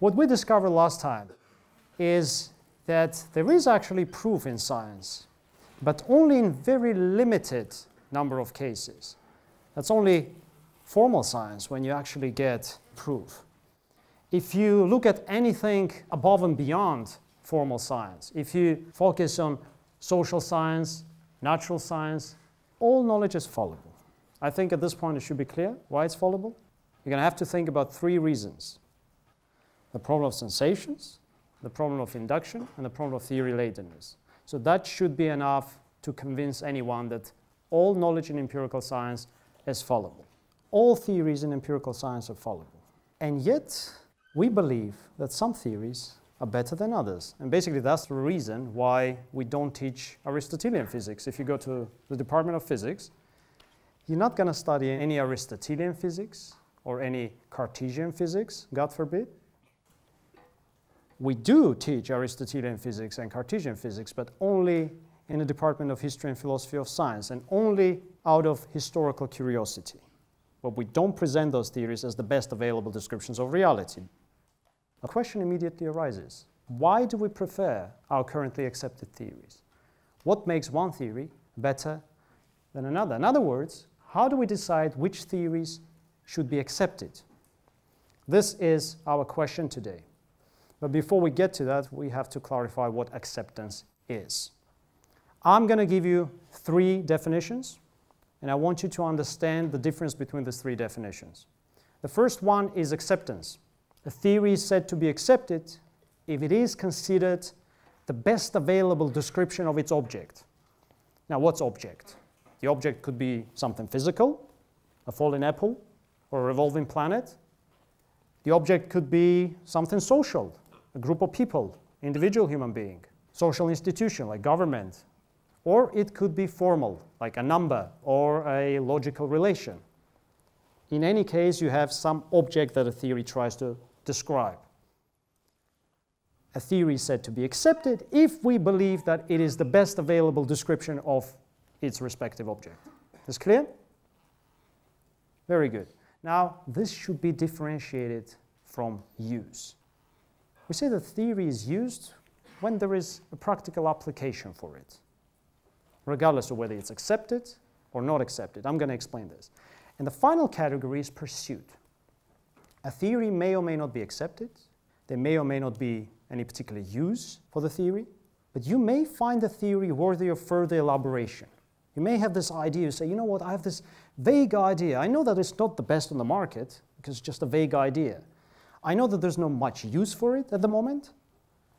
What we discovered last time is that there is actually proof in science, but only in very limited number of cases. That's only formal science when you actually get proof. If you look at anything above and beyond formal science, if you focus on social science, natural science, all knowledge is fallible. I think at this point it should be clear why it's fallible. You're going to have to think about three reasons: the problem of sensations, the problem of induction, and the problem of theory-latedness. So that should be enough to convince anyone that all knowledge in empirical science is fallible. All theories in empirical science are fallible. And yet, we believe that some theories are better than others. And basically, that's the reason why we don't teach Aristotelian physics. If you go to the Department of Physics, you're not going to study any Aristotelian physics or any Cartesian physics, God forbid. We do teach Aristotelian physics and Cartesian physics, but only in the Department of History and Philosophy of Science, and only out of historical curiosity. But we don't present those theories as the best available descriptions of reality. A question immediately arises: why do we prefer our currently accepted theories? What makes one theory better than another? In other words, how do we decide which theories should be accepted? This is our question today. But before we get to that, we have to clarify what acceptance is. I'm going to give you three definitions, and I want you to understand the difference between these three definitions. The first one is acceptance. A theory is said to be accepted if it is considered the best available description of its object. Now, what's object? The object could be something physical, a fallen apple, or a revolving planet. The object could be something social, a group of people, individual human being, social institution like government, or it could be formal like a number or a logical relation. In any case, you have some object that a theory tries to describe. A theory is said to be accepted if we believe that it is the best available description of its respective object. Is clear? Very good. Now, this should be differentiated from use. We say that theory is used when there is a practical application for it, regardless of whether it's accepted or not accepted. I'm going to explain this. And the final category is pursuit. A theory may or may not be accepted. There may or may not be any particular use for the theory, but you may find the theory worthy of further elaboration. You may have this idea, you say, you know what, I have this vague idea. I know that it's not the best on the market because it's just a vague idea. I know that there's not much use for it at the moment,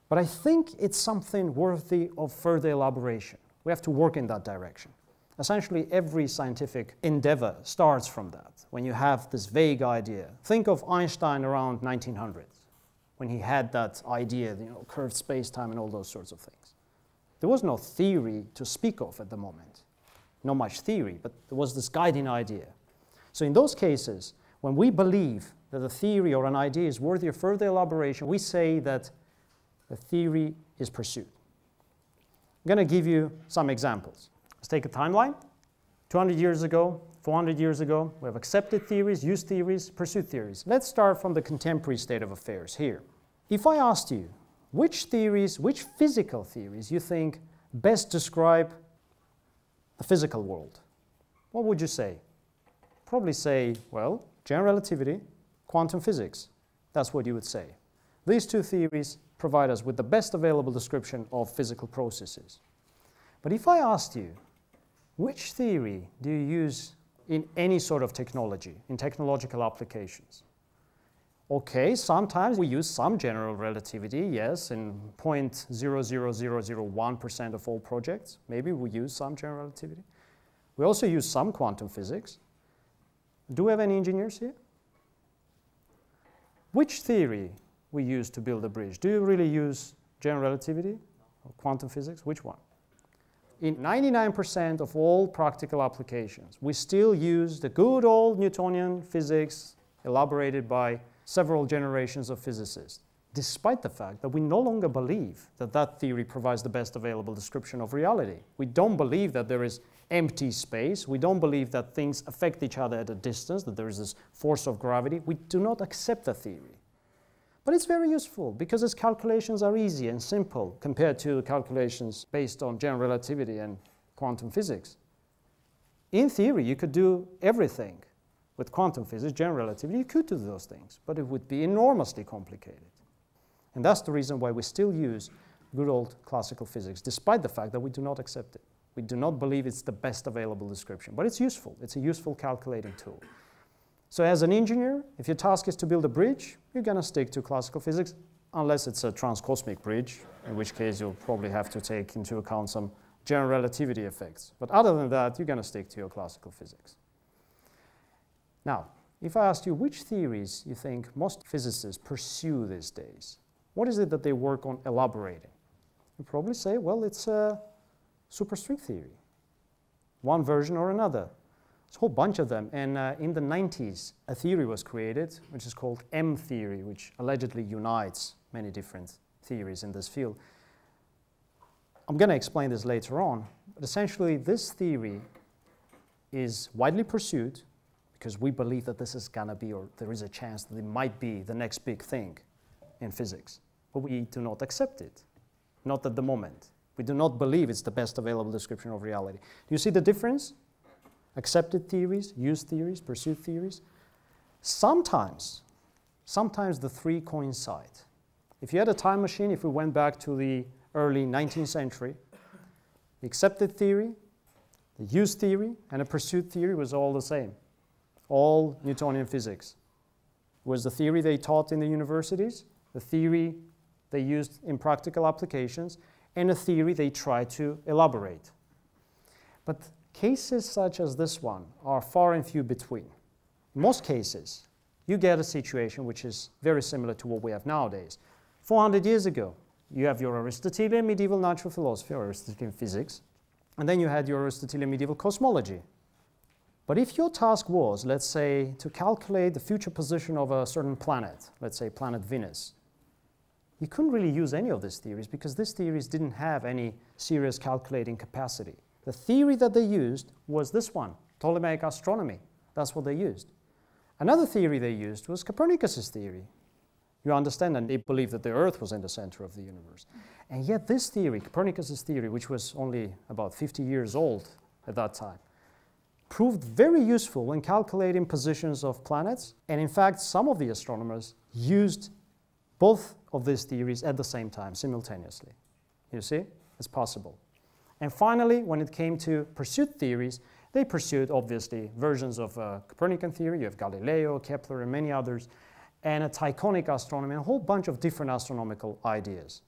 but I think it's something worthy of further elaboration. We have to work in that direction. Essentially, every scientific endeavor starts from that, when you have this vague idea. Think of Einstein around 1900, when he had that idea, you know, curved space-time and all those sorts of things. There was no theory to speak of at the moment. Not much theory, but there was this guiding idea. So in those cases, when we believe that a theory or an idea is worthy of further elaboration, we say that the theory is pursued. I'm going to give you some examples. Let's take a timeline. 200 years ago, 400 years ago, we have accepted theories, used theories, pursued theories. Let's start from the contemporary state of affairs here. If I asked you which theories, which physical theories you think best describe the physical world, what would you say? Probably say, well, general relativity, quantum physics. That's what you would say. These two theories provide us with the best available description of physical processes. But if I asked you, which theory do you use in any sort of technology, in technological applications? Okay, sometimes we use some general relativity, yes, in 0.00001% of all projects. Maybe we use some general relativity. We also use some quantum physics. Do we have any engineers here? Which theory we use to build a bridge? Do you really use general relativity or quantum physics? Which one? In 99% of all practical applications, we still use the good old Newtonian physics elaborated by several generations of physicists, despite the fact that we no longer believe that that theory provides the best available description of reality. We don't believe that there is empty space. We don't believe that things affect each other at a distance, that there is this force of gravity. We do not accept the theory. But it's very useful because its calculations are easy and simple compared to calculations based on general relativity and quantum physics. In theory, you could do everything. With quantum physics, general relativity, you could do those things, but it would be enormously complicated. And that's the reason why we still use good old classical physics, despite the fact that we do not accept it. We do not believe it's the best available description, but it's useful. It's a useful calculating tool. So as an engineer, if your task is to build a bridge, you're going to stick to classical physics, unless it's a transcosmic bridge, in which case you'll probably have to take into account some general relativity effects. But other than that, you're going to stick to your classical physics. Now, if I asked you which theories you think most physicists pursue these days, what is it that they work on elaborating? You probably say, well, it's a super string theory, one version or another. There's a whole bunch of them, and in the 90s, a theory was created, which is called M-theory, which allegedly unites many different theories in this field. I'm going to explain this later on, but essentially this theory is widely pursued because we believe that this is going to be, or there is a chance that it might be, the next big thing in physics, but we do not accept it. Not at the moment. We do not believe it's the best available description of reality. Do you see the difference? Accepted theories, used theories, pursued theories. Sometimes the three coincide. If you had a time machine, if we went back to the early 19th century, the accepted theory, the used theory, and the pursued theory was all the same. All Newtonian physics. It was the theory they taught in the universities, the theory they used in practical applications, and a theory they tried to elaborate. But cases such as this one are far and few between. In most cases, you get a situation which is very similar to what we have nowadays. 400 years ago, you have your Aristotelian medieval natural philosophy, or Aristotelian physics, and then you had your Aristotelian medieval cosmology. But if your task was, let's say, to calculate the future position of a certain planet, let's say planet Venus, you couldn't really use any of these theories because these theories didn't have any serious calculating capacity. The theory that they used was this one, Ptolemaic astronomy. That's what they used. Another theory they used was Copernicus's theory. You understand, and they believed that the Earth was in the center of the universe. And yet this theory, Copernicus's theory, which was only about 50 years old at that time, proved very useful when calculating positions of planets. And in fact, some of the astronomers used both of these theories at the same time, simultaneously. You see? It's possible. And finally, when it came to pursued theories, they pursued, obviously, versions of Copernican theory. You have Galileo, Kepler, and many others, and a Tychonic astronomy, and a whole bunch of different astronomical ideas.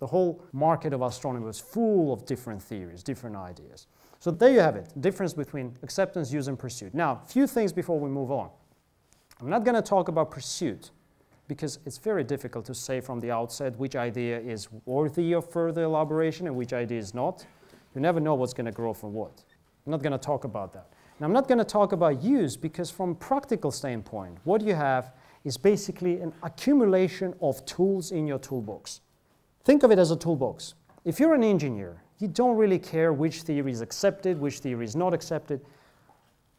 The whole market of astronomy was full of different theories, different ideas. So there you have it, difference between acceptance, use, and pursuit. Now, a few things before we move on. I'm not going to talk about pursuit, because it's very difficult to say from the outset which idea is worthy of further elaboration and which idea is not. You never know what's going to grow from what. I'm not going to talk about that. And I'm not going to talk about use, because from a practical standpoint, what you have is basically an accumulation of tools in your toolbox. Think of it as a toolbox. If you're an engineer, you don't really care which theory is accepted, which theory is not accepted.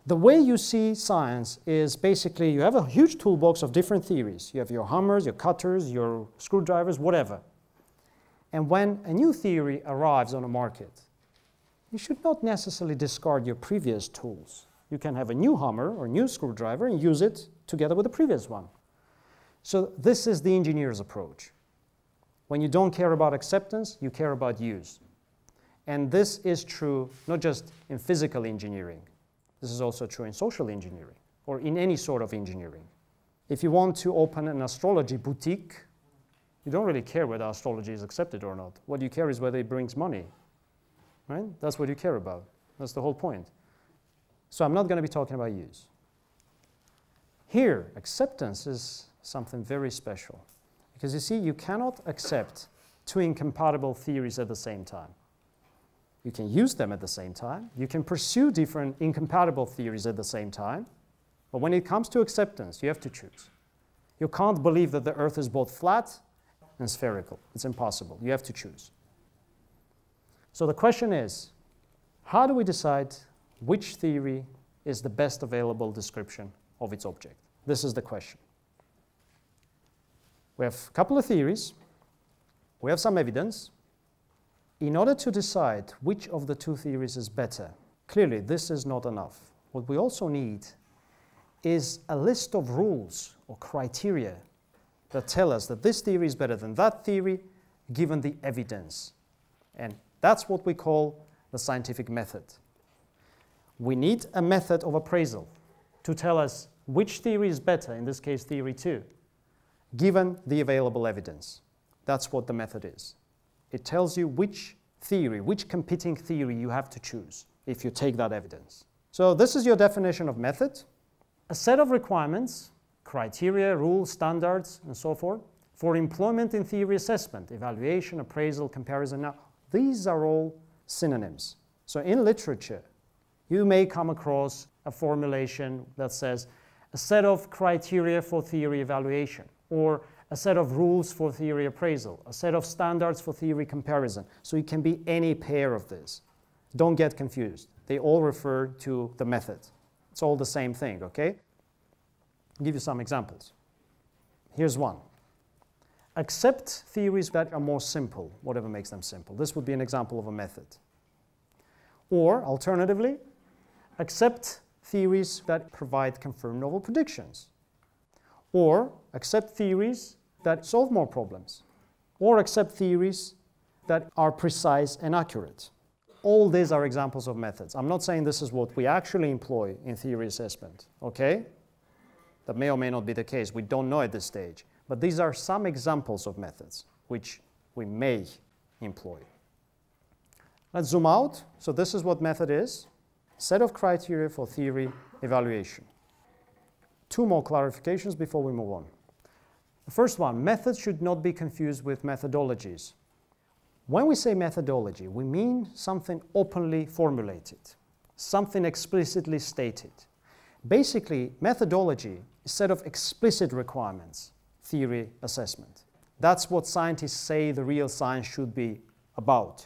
The way you see science is basically you have a huge toolbox of different theories. You have your hammers, your cutters, your screwdrivers, whatever. And when a new theory arrives on a market, you should not necessarily discard your previous tools. You can have a new hammer or new screwdriver and use it together with the previous one. So this is the engineer's approach. When you don't care about acceptance, you care about use. And this is true not just in physical engineering. This is also true in social engineering, or in any sort of engineering. If you want to open an astrology boutique, you don't really care whether astrology is accepted or not. What you care is whether it brings money, right? That's what you care about. That's the whole point. So I'm not going to be talking about use. Here, acceptance is something very special. Because you see, you cannot accept two incompatible theories at the same time. You can use them at the same time. You can pursue different incompatible theories at the same time. But when it comes to acceptance, you have to choose. You can't believe that the Earth is both flat and spherical. It's impossible. You have to choose. So the question is, how do we decide which theory is the best available description of its object? This is the question. We have a couple of theories. We have some evidence. In order to decide which of the two theories is better, clearly this is not enough. What we also need is a list of rules or criteria that tell us that this theory is better than that theory given the evidence. And that's what we call the scientific method. We need a method of appraisal to tell us which theory is better, in this case theory 2, given the available evidence. That's what the method is. It tells you which theory, which competing theory you have to choose if you take that evidence. So this is your definition of method. A set of requirements, criteria, rules, standards, and so forth, for employment in theory assessment, evaluation, appraisal, comparison. Now, these are all synonyms. So in literature, you may come across a formulation that says a set of criteria for theory evaluation, or a set of rules for theory appraisal, a set of standards for theory comparison. So it can be any pair of this. Don't get confused. They all refer to the method. It's all the same thing, okay? I'll give you some examples. Here's one. Accept theories that are more simple, whatever makes them simple. This would be an example of a method. Or, alternatively, accept theories that provide confirmed novel predictions. Or accept theories that solve more problems, or accept theories that are precise and accurate. All these are examples of methods. I'm not saying this is what we actually employ in theory assessment, okay? That may or may not be the case. We don't know at this stage. But these are some examples of methods which we may employ. Let's zoom out. So this is what method is. Set of criteria for theory evaluation. Two more clarifications before we move on. The first one, methods should not be confused with methodologies. When we say methodology, we mean something openly formulated, something explicitly stated. Basically, methodology is a set of explicit requirements, theory assessment. That's what scientists say the real science should be about.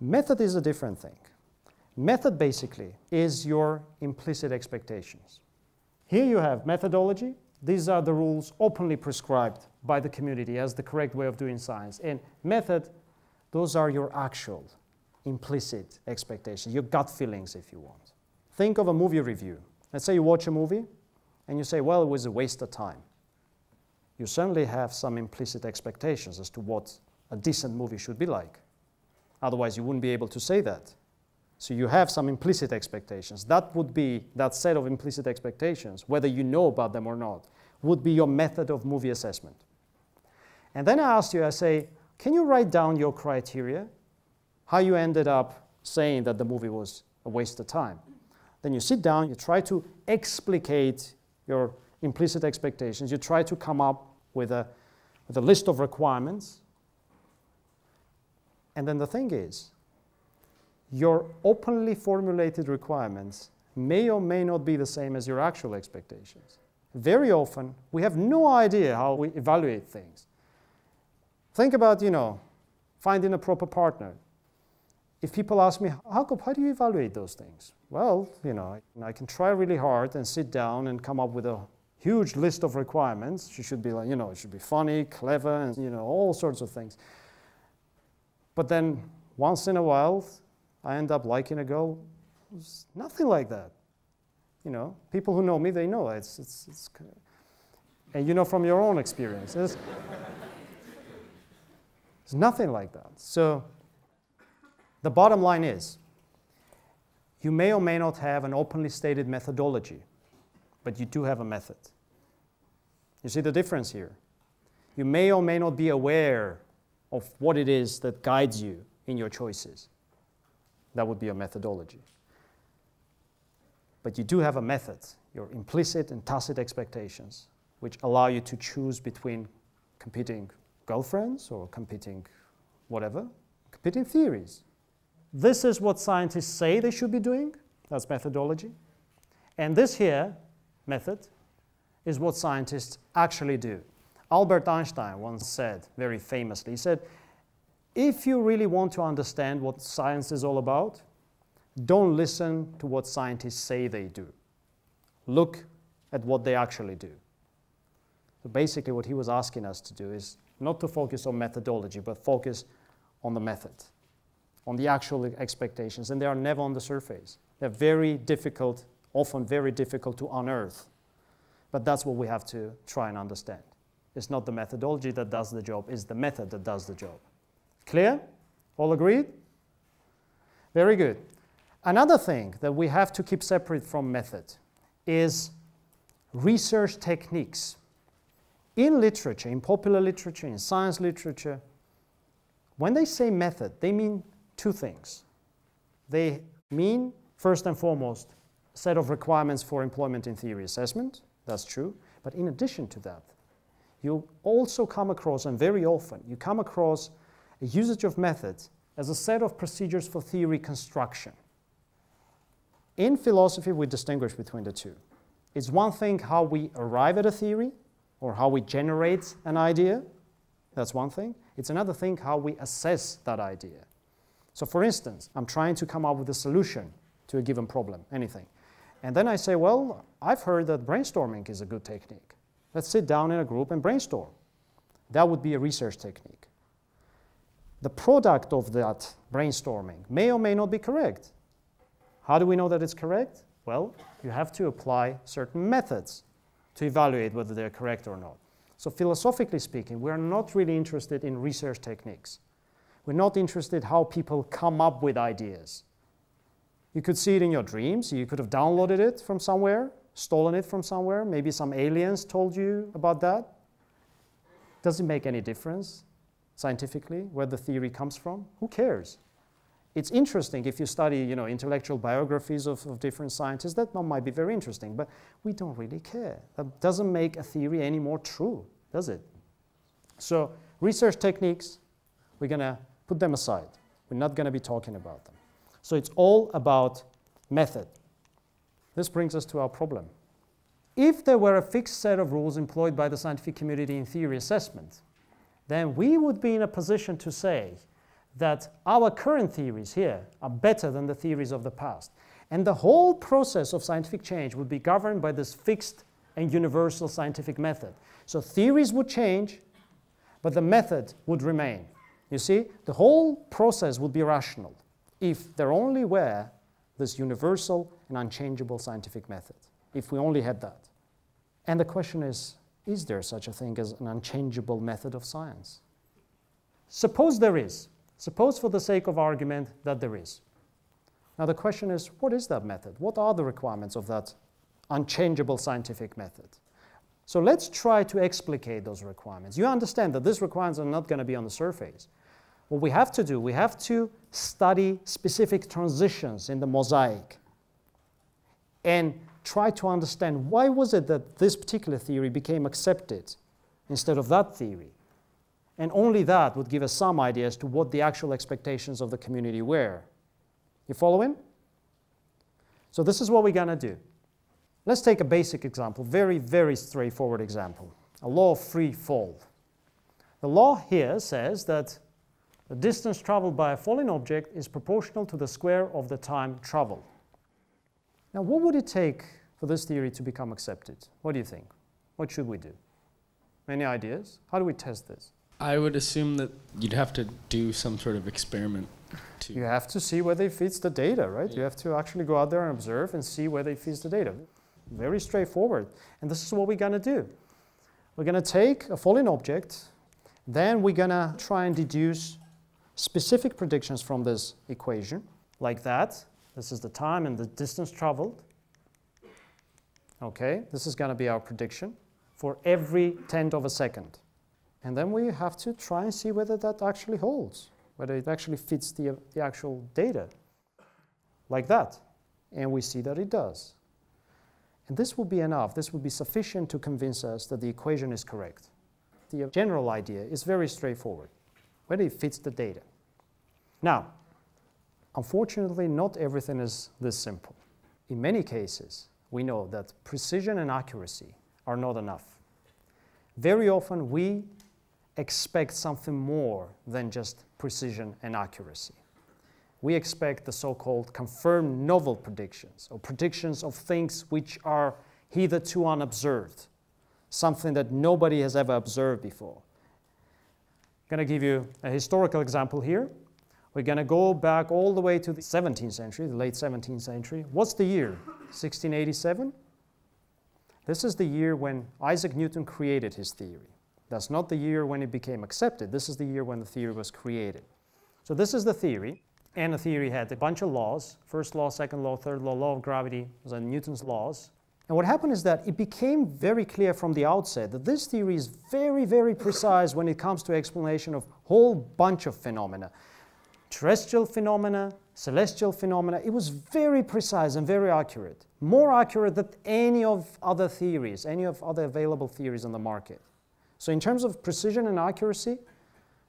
Method is a different thing. Method basically is your implicit expectations. Here you have methodology. These are the rules openly prescribed by the community as the correct way of doing science. And method, those are your actual implicit expectations, your gut feelings if you want. Think of a movie review. Let's say you watch a movie and you say, well, it was a waste of time. You certainly have some implicit expectations as to what a decent movie should be like. Otherwise, you wouldn't be able to say that. So you have some implicit expectations. That would be, that set of implicit expectations, whether you know about them or not, would be your method of movie assessment. And then I asked you, I say, can you write down your criteria, how you ended up saying that the movie was a waste of time? Then you sit down, you try to explicate your implicit expectations, you try to come up with a list of requirements. And then the thing is, your openly formulated requirements may or may not be the same as your actual expectations. Very often, we have no idea how we evaluate things. Think about, you know, finding a proper partner. If people ask me, Hakob, how do you evaluate those things? Well, you know, I can try really hard and sit down and come up with a huge list of requirements. She should be like, you know, it should be funny, clever, and, you know, all sorts of things. But then, once in a while, I end up liking a girl who's nothing like that. You know, people who know me, they know it's and you know from your own experience. It's nothing like that. So the bottom line is, you may or may not have an openly stated methodology, but you do have a method. You see the difference here? You may or may not be aware of what it is that guides you in your choices. That would be a methodology. But you do have a method, your implicit and tacit expectations, which allow you to choose between competing girlfriends or competing whatever, competing theories. This is what scientists say they should be doing. That's methodology. And this here, method, is what scientists actually do. Albert Einstein once said, very famously, he said, if you really want to understand what science is all about, don't listen to what scientists say they do. Look at what they actually do. So basically what he was asking us to do is not to focus on methodology, but focus on the method, on the actual expectations, and they are never on the surface. They're very difficult, often very difficult to unearth. But that's what we have to try and understand. It's not the methodology that does the job, it's the method that does the job. Clear? All agreed? Very good. Another thing that we have to keep separate from method is research techniques. In literature, in popular literature, in science literature, when they say method, they mean two things. They mean, first and foremost, a set of requirements for employment in theory assessment. That's true. But in addition to that, you also come across, and very often, you come across a usage of method as a set of procedures for theory construction. In philosophy, we distinguish between the two. It's one thing how we arrive at a theory or how we generate an idea. That's one thing. It's another thing how we assess that idea. So for instance, I'm trying to come up with a solution to a given problem, anything. And then I say, well, I've heard that brainstorming is a good technique. Let's sit down in a group and brainstorm. That would be a research technique. The product of that brainstorming may or may not be correct. How do we know that it's correct? Well, you have to apply certain methods to evaluate whether they're correct or not. So philosophically speaking, we're not really interested in research techniques. We're not interested in how people come up with ideas. You could see it in your dreams. You could have downloaded it from somewhere, stolen it from somewhere. Maybe some aliens told you about that. Does it make any difference scientifically where the theory comes from? Who cares? It's interesting if you study, intellectual biographies of different scientists. That might be very interesting, but we don't really care. That doesn't make a theory any more true, does it? So research techniques, we're going to put them aside. We're not going to be talking about them. So it's all about method. This brings us to our problem. If there were a fixed set of rules employed by the scientific community in theory assessment, then we would be in a position to say that our current theories here are better than the theories of the past. And the whole process of scientific change would be governed by this fixed and universal scientific method. So theories would change, but the method would remain. You see, the whole process would be rational if there only were this universal and unchangeable scientific method, if we only had that. And the question is there such a thing as an unchangeable method of science? Suppose there is. Suppose for the sake of argument that there is. Now the question is, what is that method? What are the requirements of that unchangeable scientific method? So let's try to explicate those requirements. You understand that these requirements are not going to be on the surface. What we have to do, we have to study specific transitions in the mosaic and try to understand why was it that this particular theory became accepted instead of that theory. And only that would give us some idea as to what the actual expectations of the community were. You following? So this is what we're going to do. Let's take a basic example, very, very straightforward example, a law of free fall. The law here says that the distance traveled by a falling object is proportional to the square of the time traveled. Now, what would it take for this theory to become accepted? What do you think? What should we do? Any ideas? How do we test this? I would assume that you'd have to do some sort of experiment. You have to see whether it fits the data, right? Yeah. You have to actually go out there and observe and see whether it fits the data. Very straightforward. And this is what we're going to do. We're going to take a falling object, then we're going to try and deduce specific predictions from this equation, like that. This is the time and the distance traveled. Okay, this is going to be our prediction for every 1/10 of a second. And then we have to try and see whether that actually holds, whether it actually fits the actual data, like that. And we see that it does. And this will be enough. This will be sufficient to convince us that the equation is correct. The general idea is very straightforward, whether it fits the data. Now, unfortunately, not everything is this simple. In many cases, we know that precision and accuracy are not enough. Very often, we expect something more than just precision and accuracy. We expect the so-called confirmed novel predictions, or predictions of things which are hitherto unobserved, something that nobody has ever observed before. I'm going to give you a historical example here. We're going to go back all the way to the 17th century, the late 17th century. What's the year? 1687? This is the year when Isaac Newton created his theory. That's not the year when it became accepted. This is the year when the theory was created. So this is the theory, and the theory had a bunch of laws. First law, second law, third law, law of gravity, those are Newton's laws. And what happened is that it became very clear from the outset that this theory is very, very precise when it comes to explanation of a whole bunch of phenomena. Terrestrial phenomena, celestial phenomena. It was very precise and very accurate. More accurate than any of other theories, any of other available theories on the market. So in terms of precision and accuracy,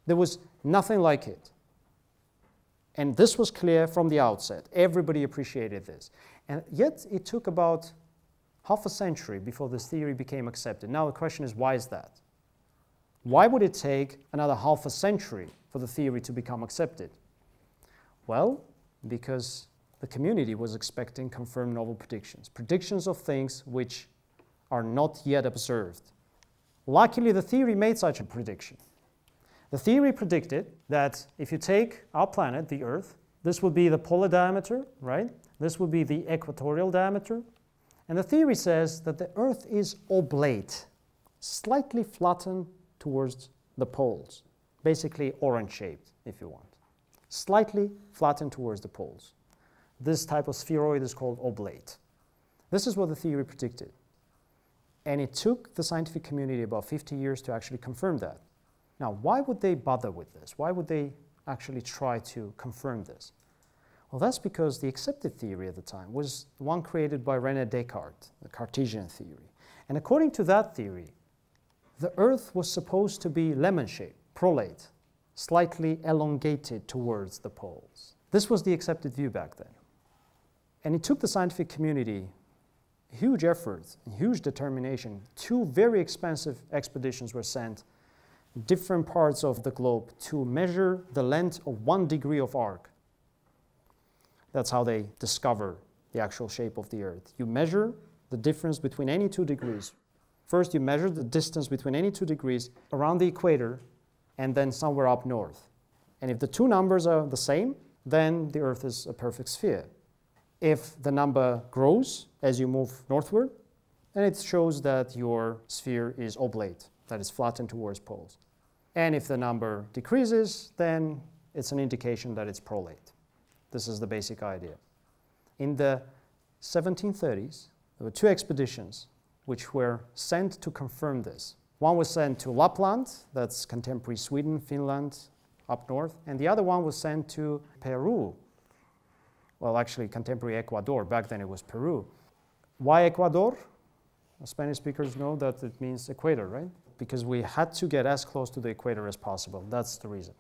there was nothing like it. And this was clear from the outset. Everybody appreciated this. And yet it took about half a century before this theory became accepted. Now the question is, why is that? Why would it take another half a century for the theory to become accepted? Well, because the community was expecting confirmed novel predictions, predictions of things which are not yet observed. Luckily, the theory made such a prediction. The theory predicted that if you take our planet, the Earth, this would be the polar diameter, right? This would be the equatorial diameter. And the theory says that the Earth is oblate, slightly flattened towards the poles, basically orange-shaped, if you want. Slightly flattened towards the poles. This type of spheroid is called oblate. This is what the theory predicted. And it took the scientific community about 50 years to actually confirm that. Now, why would they bother with this? Why would they actually try to confirm this? Well, that's because the accepted theory at the time was the one created by René Descartes, the Cartesian theory. And according to that theory, the Earth was supposed to be lemon-shaped, prolate, slightly elongated towards the poles. This was the accepted view back then. And it took the scientific community huge efforts and huge determination. Two very expensive expeditions were sent to different parts of the globe to measure the length of 1 degree of arc. That's how they discover the actual shape of the Earth. You measure the difference between any 2 degrees. First, you measure the distance between any 2 degrees around the equator and then somewhere up north. And if the two numbers are the same, then the Earth is a perfect sphere. If the number grows as you move northward, then it shows that your sphere is oblate, that is flattened towards poles. And if the number decreases, then it's an indication that it's prolate. This is the basic idea. In the 1730s, there were two expeditions which were sent to confirm this. One was sent to Lapland, that's contemporary Sweden, Finland, up north, and the other one was sent to Peru. Well, actually, contemporary Ecuador. Back then it was Peru. Why Ecuador? The Spanish speakers know that it means equator, right? Because we had to get as close to the equator as possible. That's the reason.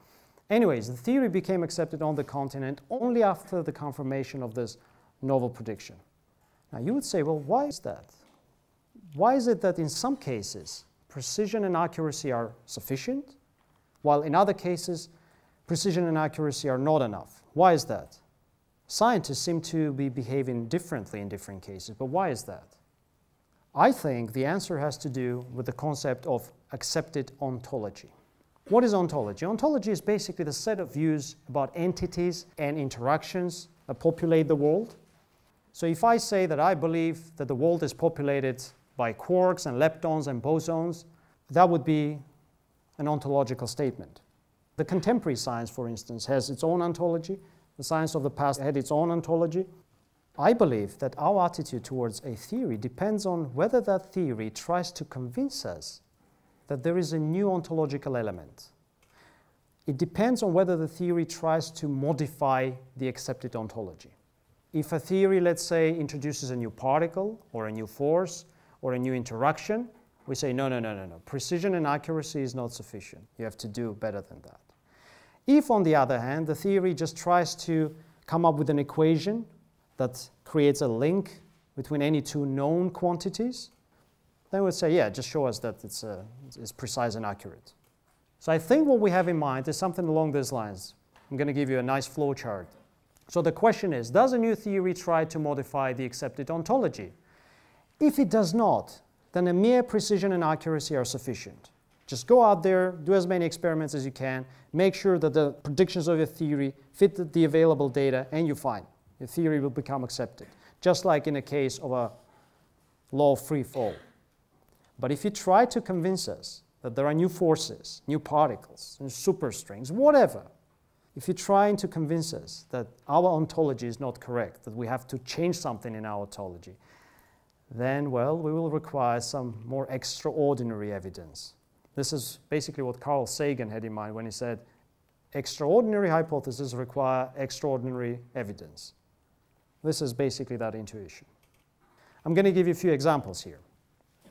Anyways, the theory became accepted on the continent only after the confirmation of this novel prediction. Now, you would say, well, why is that? Why is it that in some cases, precision and accuracy are sufficient, while in other cases, precision and accuracy are not enough? Why is that? Scientists seem to be behaving differently in different cases, but why is that? I think the answer has to do with the concept of accepted ontology. What is ontology? Ontology is basically the set of views about entities and interactions that populate the world. So if I say that I believe that the world is populated by quarks and leptons and bosons, that would be an ontological statement. The contemporary science, for instance, has its own ontology. The science of the past had its own ontology. I believe that our attitude towards a theory depends on whether that theory tries to convince us that there is a new ontological element. It depends on whether the theory tries to modify the accepted ontology. If a theory, let's say, introduces a new particle or a new force or a new interaction, we say, no, no, no, no, no. Precision and accuracy is not sufficient. You have to do better than that. If, on the other hand, the theory just tries to come up with an equation that creates a link between any two known quantities, then we'd say, yeah, just show us that it's precise and accurate. So I think what we have in mind is something along these lines. I'm going to give you a nice flow chart. So the question is, does a new theory try to modify the accepted ontology? If it does not, then a mere precision and accuracy are sufficient. Just go out there, do as many experiments as you can, make sure that the predictions of your theory fit the available data, and you're fine. Your theory will become accepted, just like in the case of a law of free fall. But if you try to convince us that there are new forces, new particles, and superstrings, whatever, if you're trying to convince us that our ontology is not correct, that we have to change something in our ontology, then, well, we will require some more extraordinary evidence. This is basically what Carl Sagan had in mind when he said, extraordinary hypotheses require extraordinary evidence. This is basically that intuition. I'm going to give you a few examples here.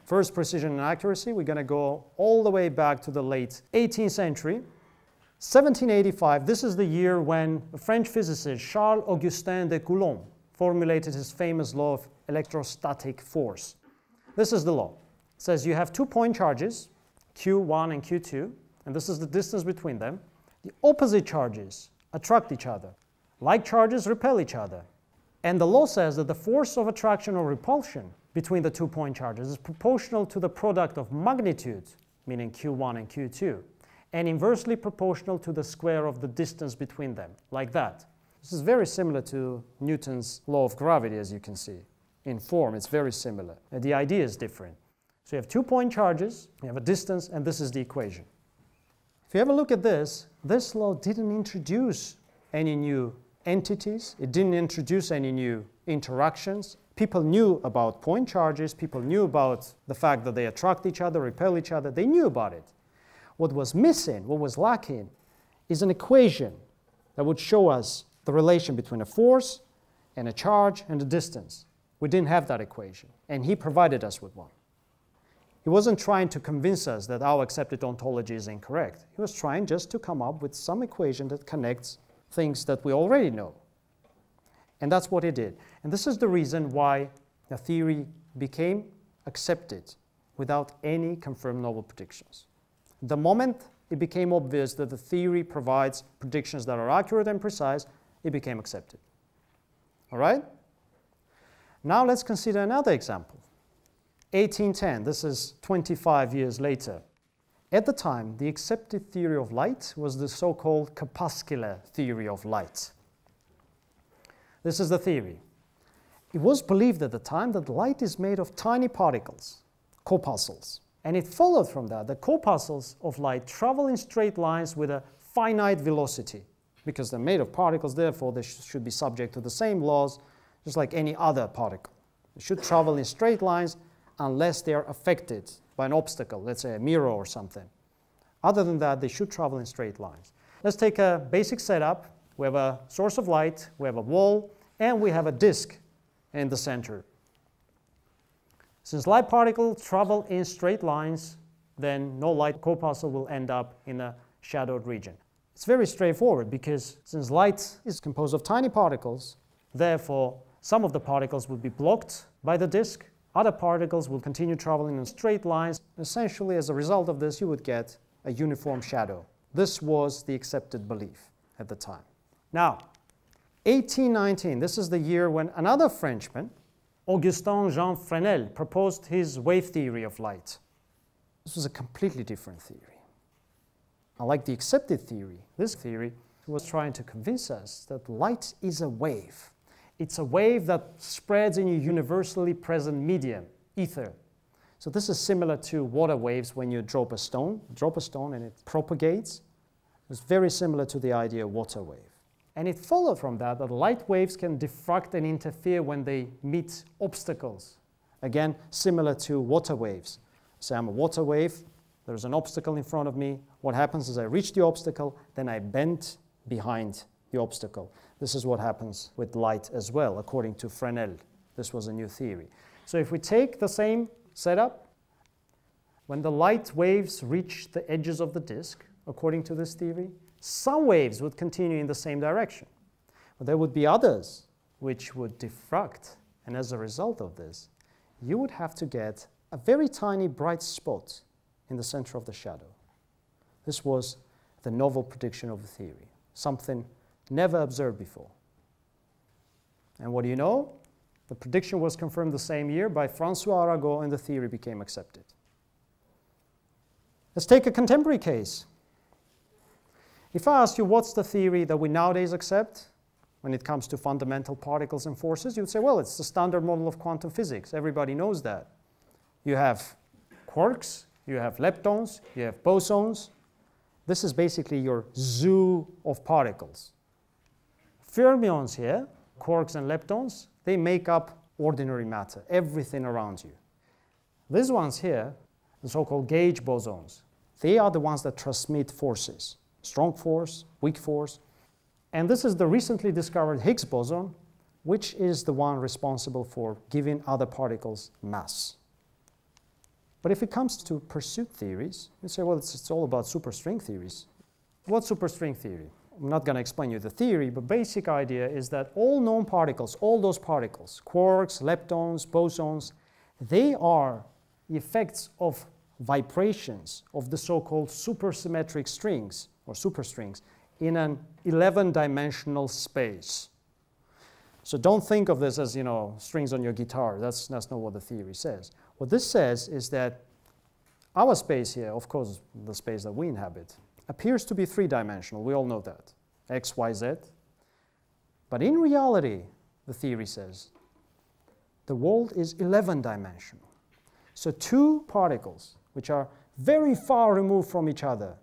First, precision and accuracy. We're going to go all the way back to the late 18th century. 1785, this is the year when the French physicist Charles-Augustin de Coulomb formulated his famous law of electrostatic force. This is the law. It says you have two point charges, Q1 and Q2, and this is the distance between them. The opposite charges attract each other. Like charges repel each other. And the law says that the force of attraction or repulsion between the two point charges is proportional to the product of magnitude, meaning Q1 and Q2, and inversely proportional to the square of the distance between them, like that. This is very similar to Newton's law of gravity, as you can see. In form, it's very similar. And the idea is different. So you have two point charges, you have a distance, and this is the equation. If you have a look at this law didn't introduce any new entities. It didn't introduce any new interactions. People knew about point charges. People knew about the fact that they attract each other, repel each other. They knew about it. What was missing, what was lacking, is an equation that would show us the relation between a force and a charge and a distance. We didn't have that equation, and he provided us with one. He wasn't trying to convince us that our accepted ontology is incorrect. He was trying just to come up with some equation that connects things that we already know. And that's what he did. And this is the reason why the theory became accepted without any confirmed novel predictions. The moment it became obvious that the theory provides predictions that are accurate and precise, it became accepted. All right? Now let's consider another example. 1810, this is 25 years later. At the time, the accepted theory of light was the so-called corpuscular theory of light. This is the theory. It was believed at the time that light is made of tiny particles, corpuscles. And it followed from that the corpuscles of light travel in straight lines with a finite velocity. Because they're made of particles, therefore they should be subject to the same laws, just like any other particle. They should travel in straight lines unless they are affected by an obstacle, let's say a mirror or something. Other than that, they should travel in straight lines. Let's take a basic setup. We have a source of light, we have a wall, and we have a disk in the center. Since light particles travel in straight lines, then no light corpuscle will end up in a shadowed region. It's very straightforward because since light is composed of tiny particles, therefore some of the particles will be blocked by the disk, other particles will continue traveling in straight lines. Essentially, as a result of this, you would get a uniform shadow. This was the accepted belief at the time. Now, 1819, this is the year when another Frenchman, Augustin Jean Fresnel, proposed his wave theory of light. This was a completely different theory. Unlike the accepted theory, this theory was trying to convince us that light is a wave. It's a wave that spreads in a universally present medium, ether. So this is similar to water waves when you drop a stone and it propagates. It's very similar to the idea of water wave. And it followed from that that light waves can diffract and interfere when they meet obstacles. Again, similar to water waves. Say I'm a water wave, there's an obstacle in front of me. What happens is I reach the obstacle, then I bend behind the obstacle. This is what happens with light as well, according to Fresnel. This was a new theory. So if we take the same setup, when the light waves reach the edges of the disk, according to this theory, some waves would continue in the same direction. But there would be others which would diffract. And as a result of this, you would have to get a very tiny bright spot in the center of the shadow. This was the novel prediction of the theory, something never observed before. And what do you know? The prediction was confirmed the same year by Francois Arago, and the theory became accepted. Let's take a contemporary case. If I ask you what's the theory that we nowadays accept when it comes to fundamental particles and forces, you'd say, well, it's the standard model of quantum physics. Everybody knows that. You have quarks, you have leptons, you have bosons. This is basically your zoo of particles. Fermions here, quarks and leptons, they make up ordinary matter, everything around you. These ones here, the so-called gauge bosons, they are the ones that transmit forces, strong force, weak force. And this is the recently discovered Higgs boson, which is the one responsible for giving other particles mass. But if it comes to pursuit theories, you say, well, it's all about super string theories. What's super string theory? I'm not going to explain you the theory, but basic idea is that all known particles, all those particles, quarks, leptons, bosons, they are effects of vibrations of the so-called supersymmetric strings or superstrings in an 11-dimensional space. So don't think of this as, you know, strings on your guitar. That's not what the theory says. What this says is that our space here, of course, the space that we inhabit, appears to be three-dimensional. We all know that, X, Y, Z. But in reality, the theory says, the world is 11-dimensional. So two particles, which are very far removed from each other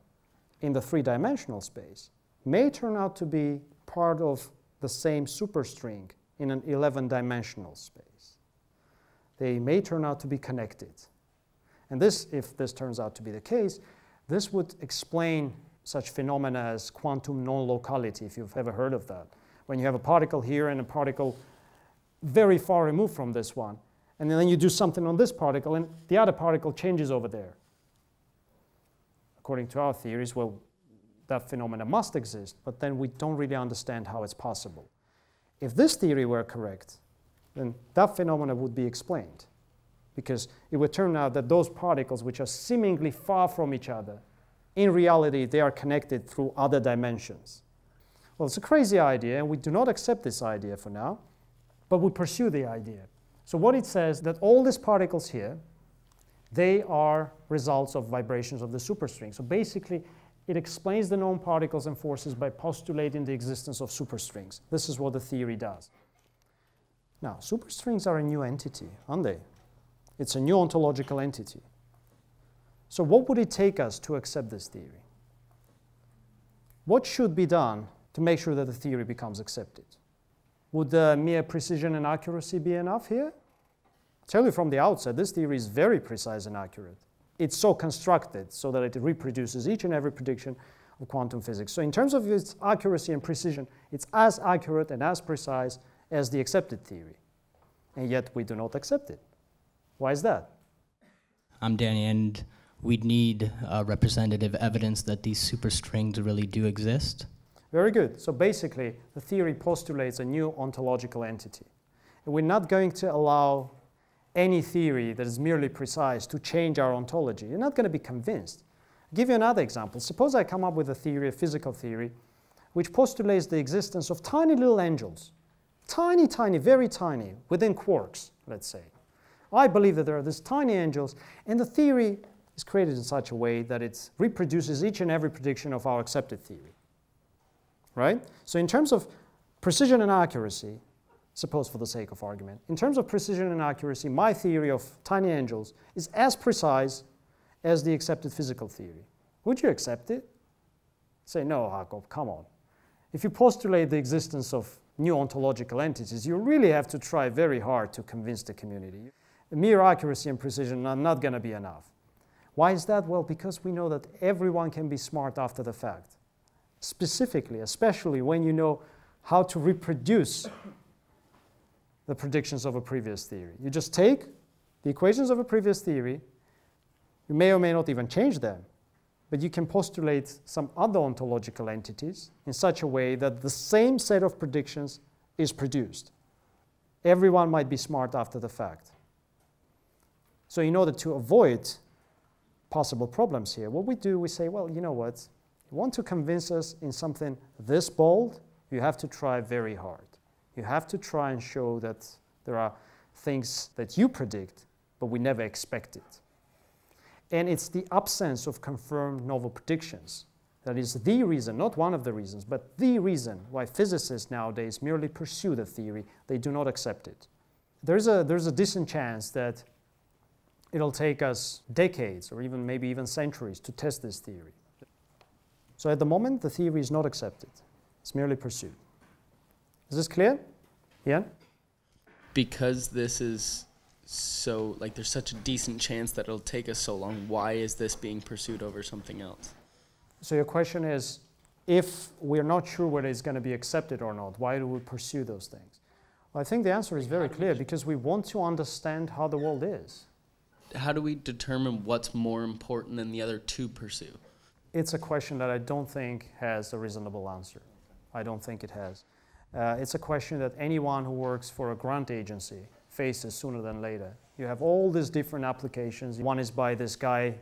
in the three-dimensional space, may turn out to be part of the same superstring in an 11-dimensional space. They may turn out to be connected. And this, if this turns out to be the case, this would explain such phenomena as quantum non-locality, if you've ever heard of that, when you have a particle here and a particle very far removed from this one, and then you do something on this particle, and the other particle changes over there. According to our theories, well, that phenomena must exist, but then we don't really understand how it's possible. If this theory were correct, then that phenomena would be explained, because it would turn out that those particles, which are seemingly far from each other, in reality, they are connected through other dimensions. Well, it's a crazy idea, and we do not accept this idea for now, but we pursue the idea. So what it says, that all these particles here, they are results of vibrations of the superstring. So basically, it explains the known particles and forces by postulating the existence of superstrings. This is what the theory does. Now, superstrings are a new entity, aren't they? It's a new ontological entity. So what would it take us to accept this theory? What should be done to make sure that the theory becomes accepted? Would mere precision and accuracy be enough here? I'll tell you from the outset, this theory is very precise and accurate. It's so constructed so that it reproduces each and every prediction of quantum physics. So in terms of its accuracy and precision, it's as accurate and as precise as the accepted theory. And yet we do not accept it. Why is that? I'm Danny, and we'd need representative evidence that these superstrings really do exist. Very good. So basically, the theory postulates a new ontological entity. And we're not going to allow any theory that is merely precise to change our ontology. You're not going to be convinced. I'll give you another example. Suppose I come up with a theory, a physical theory, which postulates the existence of tiny little angels. Tiny, tiny, very tiny, within quarks, let's say. I believe that there are these tiny angels, and the theory is created in such a way that it reproduces each and every prediction of our accepted theory, right? So in terms of precision and accuracy, suppose for the sake of argument, in terms of precision and accuracy, my theory of tiny angels is as precise as the accepted physical theory. Would you accept it? Say, no, Hakob, come on. If you postulate the existence of new ontological entities, you really have to try very hard to convince the community. Mere accuracy and precision are not going to be enough. Why is that? Well, because we know that everyone can be smart after the fact. Specifically, especially when you know how to reproduce the predictions of a previous theory. You just take the equations of a previous theory, you may or may not even change them, but you can postulate some other ontological entities in such a way that the same set of predictions is produced. Everyone might be smart after the fact. So in order to avoid possible problems here, what we do, we say, well, you know what? You want to convince us in something this bold, you have to try very hard. You have to try and show that There are things that you predict, but we never expected. And it's the absence of confirmed novel predictions that is the reason, not one of the reasons, but the reason why physicists nowadays merely pursue the theory. They do not accept it. There's a decent chance that it'll take us decades or even maybe even centuries to test this theory. So at the moment, the theory is not accepted. It's merely pursued. Is this clear? Yeah? Because this is so, like, there's such a decent chance that it'll take us so long, why is this being pursued over something else? So your question is, if we're not sure whether it's going to be accepted or not, why do we pursue those things? Well, I think the answer is very clear, because we want to understand how the world is. How do we determine what's more important than the other to pursue? It's a question that I don't think has a reasonable answer. I don't think it has. It's a question that anyone who works for a grant agency faces sooner than later. You have all these different applications. One is by this guy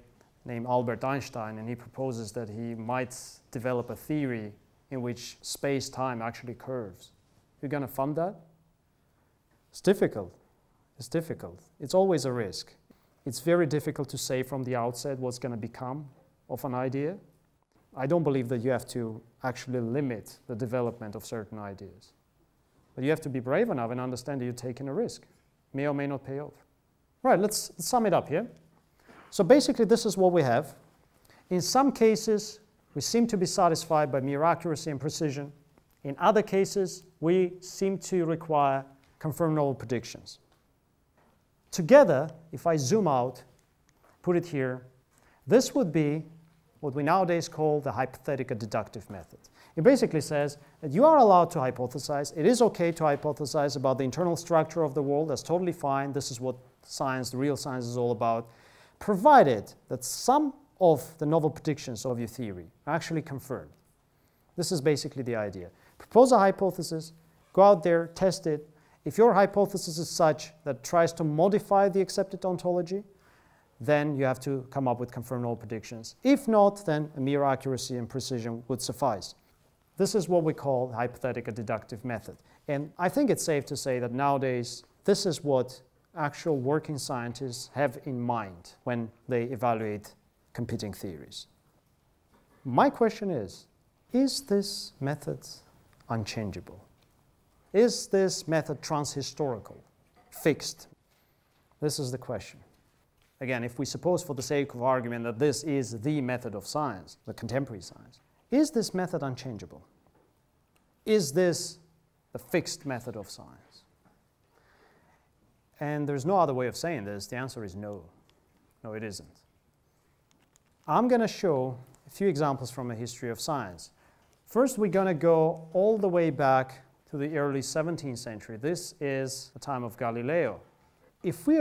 named Albert Einstein, and he proposes that he might develop a theory in which space-time actually curves. You're going to fund that? It's difficult. It's difficult. It's always a risk. It's very difficult to say from the outset what's going to become of an idea. I don't believe that you have to actually limit the development of certain ideas. But you have to be brave enough and understand that you're taking a risk. May or may not pay off. Right, let's sum it up here. So basically this is what we have. In some cases, we seem to be satisfied by mere accuracy and precision. In other cases, we seem to require confirmed novel predictions. Together, if I zoom out, put it here, this would be what we nowadays call the hypothetical-deductive method. It basically says that you are allowed to hypothesize. It is okay to hypothesize about the internal structure of the world. That's totally fine. This is what science, the real science, is all about, provided that some of the novel predictions of your theory are actually confirmed. This is basically the idea. Propose a hypothesis, go out there, test it. If your hypothesis is such that tries to modify the accepted ontology, then you have to come up with confirmed null predictions. If not, then a mere accuracy and precision would suffice. This is what we call the hypothetical deductive method. And I think it's safe to say that nowadays, this is what actual working scientists have in mind when they evaluate competing theories. My question is this method unchangeable? Is this method transhistorical, fixed? This is the question. Again, if we suppose for the sake of argument that this is the method of science, the contemporary science, is this method unchangeable? Is this the fixed method of science? And there's no other way of saying this. The answer is no. No, it isn't. I'm going to show a few examples from the history of science. First, we're going to go all the way back to the early 17th century. This is the time of Galileo. If we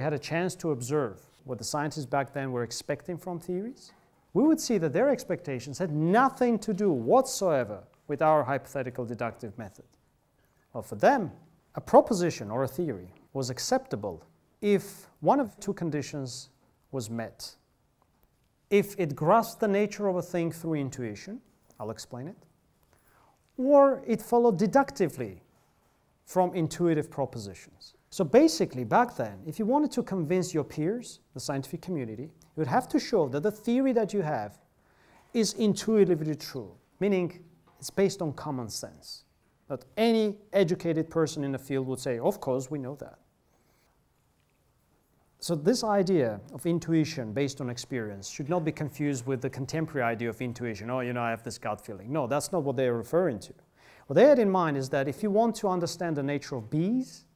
had a chance to observe what the scientists back then were expecting from theories, we would see that their expectations had nothing to do whatsoever with our hypothetical deductive method. Well, for them, a proposition or a theory was acceptable if one of two conditions was met. If it grasped the nature of a thing through intuition, I'll explain it, or it followed deductively from intuitive propositions. So basically, back then, if you wanted to convince your peers, the scientific community, you would have to show that the theory that you have is intuitively true, meaning it's based on common sense. That any educated person in the field would say, of course, we know that. So this idea of intuition based on experience should not be confused with the contemporary idea of intuition. Oh, you know, I have this gut feeling. No, that's not what they're referring to. What they had in mind is that if you want to understand the nature of bees,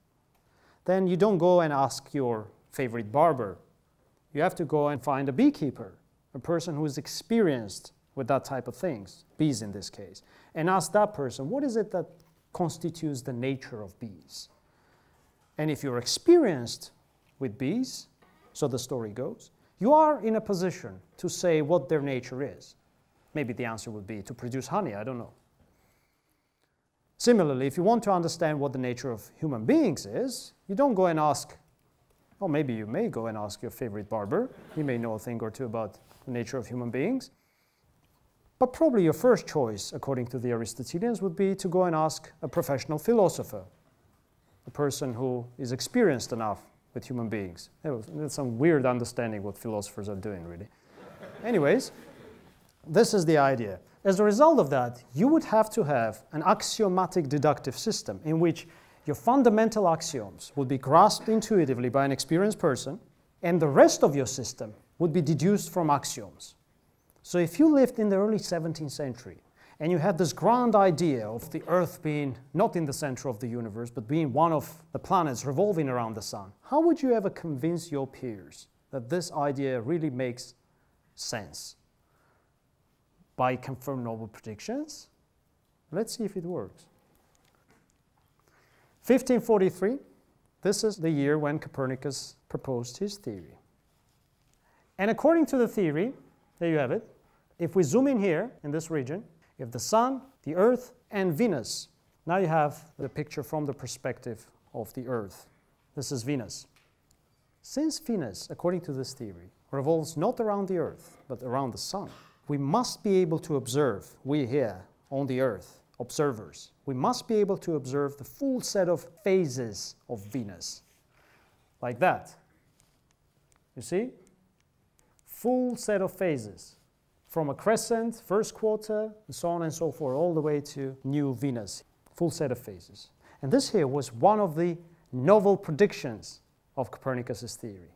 then you don't go and ask your favorite barber. You have to go and find a beekeeper, a person who is experienced with that type of things, bees in this case, and ask that person, what is it that constitutes the nature of bees? And if you're experienced with bees, so the story goes, you are in a position to say what their nature is. Maybe the answer would be to produce honey, I don't know. Similarly, if you want to understand what the nature of human beings is, you don't go and ask, or maybe you may go and ask your favorite barber. He may know a thing or two about the nature of human beings. But probably your first choice, according to the Aristotelians, would be to go and ask a professional philosopher. the person who is experienced enough with human beings. That's some weird understanding what philosophers are doing, really. Anyways, this is the idea. As a result of that, you would have to have an axiomatic deductive system in which your fundamental axioms would be grasped intuitively by an experienced person, and the rest of your system would be deduced from axioms. So if you lived in the early 17th century, and you had this grand idea of the Earth being not in the center of the universe, but being one of the planets revolving around the sun, how would you ever convince your peers that this idea really makes sense? By confirmed novel predictions? Let's see if it works. 1543, this is the year when Copernicus proposed his theory. And according to the theory, there you have it, if we zoom in here, in this region, you have the sun, the Earth, and Venus. Now you have the picture from the perspective of the Earth. This is Venus. Since Venus, according to this theory, revolves not around the Earth, but around the sun, we must be able to observe, we here on the Earth, observers, we must be able to observe the full set of phases of Venus. Like that. You see? Full set of phases, from a crescent, first quarter, and so on and so forth, all the way to new Venus, full set of phases. And this here was one of the novel predictions of Copernicus's theory.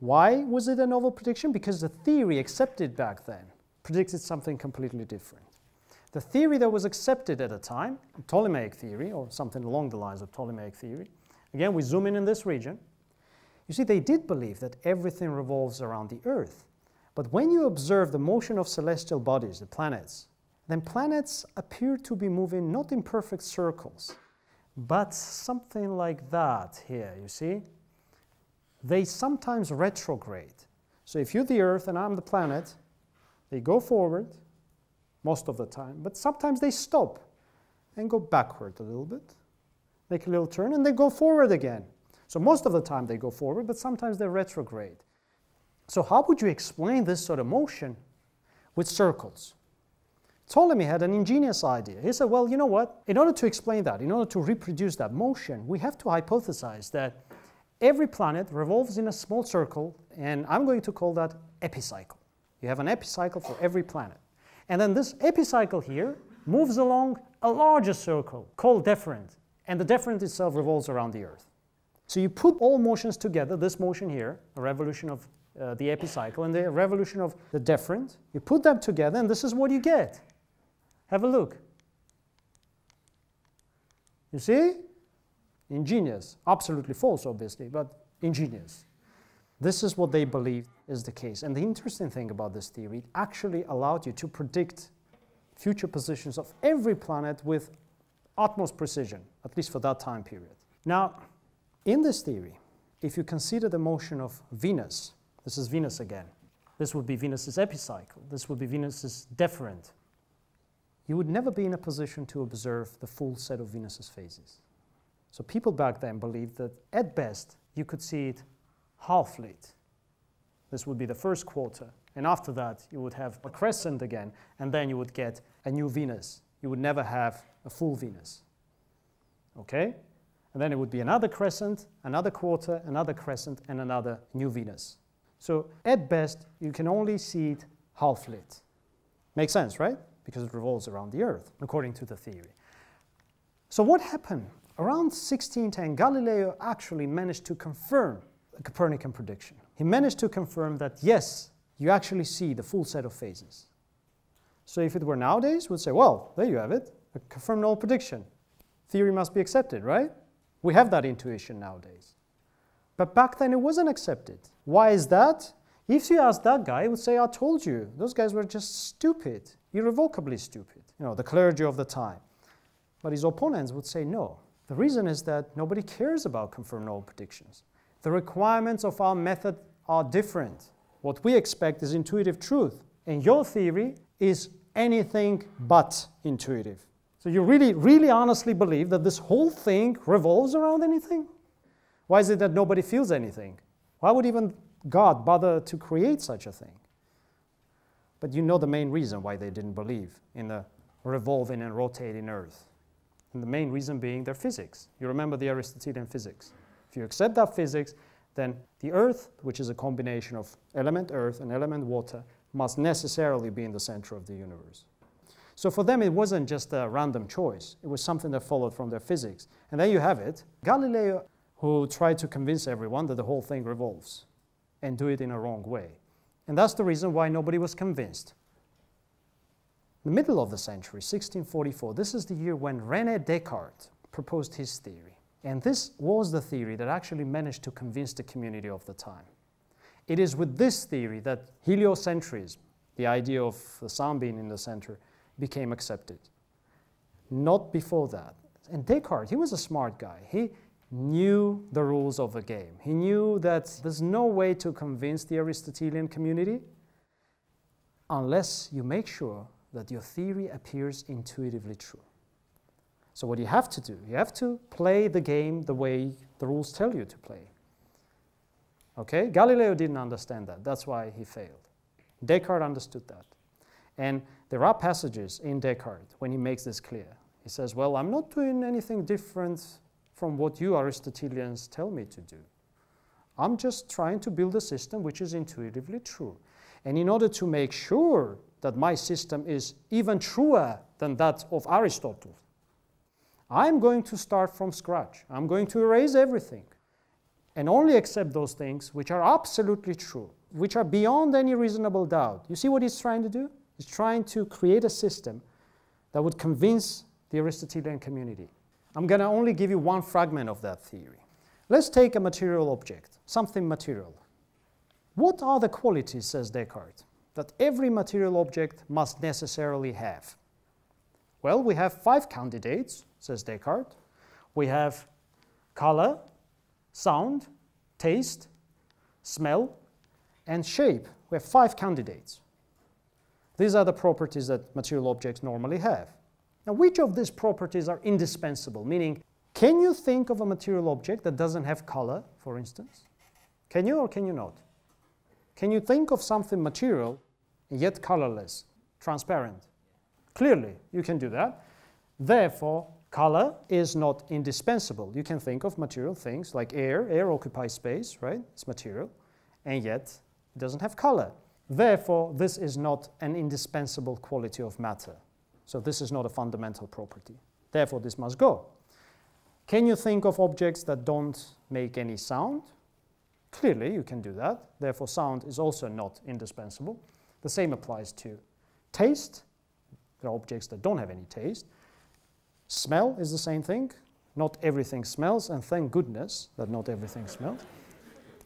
Why was it a novel prediction? Because the theory accepted back then predicted something completely different. The theory that was accepted at the time, Ptolemaic theory, or something along the lines of Ptolemaic theory, again, we zoom in this region. You see, they did believe that everything revolves around the Earth. But when you observe the motion of celestial bodies, the planets, then planets appear to be moving not in perfect circles, but something like that here, you see? They sometimes retrograde. So if you're the Earth and I'm the planet, they go forward most of the time, but sometimes they stop and go backward a little bit, make a little turn, and they go forward again. So most of the time they go forward, but sometimes they retrograde. So how would you explain this sort of motion with circles? Ptolemy had an ingenious idea. He said, well, you know what? In order to explain that, in order to reproduce that motion, we have to hypothesize that every planet revolves in a small circle, and I'm going to call that epicycle. You have an epicycle for every planet. And then this epicycle here moves along a larger circle called deferent, and the deferent itself revolves around the Earth. So you put all motions together, this motion here, a revolution of the epicycle, and the revolution of the deferent. You put them together, and this is what you get. Have a look. You see? Ingenious. Absolutely false, obviously, but ingenious. This is what they believed is the case. And the interesting thing about this theory, it actually allowed you to predict future positions of every planet with utmost precision, at least for that time period. Now, in this theory, if you consider the motion of Venus, this is Venus again. This would be Venus's epicycle. This would be Venus's deferent. You would never be in a position to observe the full set of Venus's phases. So people back then believed that at best you could see it half lit. This would be the first quarter. And after that you would have a crescent again, and then you would get a new Venus. You would never have a full Venus. Okay? And then it would be another crescent, another quarter, another crescent, and another new Venus. So at best, you can only see it half-lit. Makes sense, right? Because it revolves around the Earth, according to the theory. So what happened? Around 1610, Galileo actually managed to confirm a Copernican prediction. He managed to confirm that, yes, you actually see the full set of phases. So if it were nowadays, we'd say, well, there you have it, a confirmed null prediction. Theory must be accepted, right? We have that intuition nowadays. But back then it wasn't accepted. Why is that? If you ask that guy, he would say, I told you, those guys were just stupid, irrevocably stupid, you know, the clergy of the time. But his opponents would say no. The reason is that nobody cares about confirmed null predictions. The requirements of our method are different. What we expect is intuitive truth, and your theory is anything but intuitive. So you really, really honestly believe that this whole thing revolves around anything? Why is it that nobody feels anything? Why would even God bother to create such a thing? But you know the main reason why they didn't believe in the revolving and rotating Earth. And the main reason being their physics. You remember the Aristotelian physics. If you accept that physics, then the Earth, which is a combination of element Earth and element water, must necessarily be in the center of the universe. So for them, it wasn't just a random choice. It was something that followed from their physics. And there you have it. Galileo, who tried to convince everyone that the whole thing revolves and do it in a wrong way. And that's the reason why nobody was convinced. The middle of the century, 1644, this is the year when René Descartes proposed his theory. And this was the theory that actually managed to convince the community of the time. It is with this theory that heliocentrism, the idea of the sun being in the center, became accepted. Not before that. And Descartes, he was a smart guy. He knew the rules of the game. He knew that there's no way to convince the Aristotelian community unless you make sure that your theory appears intuitively true. So what you have to play the game the way the rules tell you to play. Okay? Galileo didn't understand that. That's why he failed. Descartes understood that. And there are passages in Descartes when he makes this clear. He says, well, I'm not doing anything different from what you Aristotelians tell me to do. I'm just trying to build a system which is intuitively true. And in order to make sure that my system is even truer than that of Aristotle, I'm going to start from scratch. I'm going to erase everything and only accept those things which are absolutely true, which are beyond any reasonable doubt. You see what he's trying to do? He's trying to create a system that would convince the Aristotelian community. I'm going to only give you one fragment of that theory. Let's take a material object, something material. What are the qualities, says Descartes, that every material object must necessarily have? Well, we have five candidates, says Descartes. We have color, sound, taste, smell, and shape. We have five candidates. These are the properties that material objects normally have. Now, which of these properties are indispensable? Meaning, can you think of a material object that doesn't have color, for instance? Can you or can you not? Can you think of something material and yet colorless, transparent? Clearly, you can do that. Therefore, color is not indispensable. You can think of material things like air. Air occupies space, right? It's material, and yet it doesn't have color. Therefore, this is not an indispensable quality of matter. So this is not a fundamental property. Therefore, this must go. Can you think of objects that don't make any sound? Clearly, you can do that. Therefore, sound is also not indispensable. The same applies to taste. There are objects that don't have any taste. Smell is the same thing. Not everything smells, and thank goodness that not everything smells.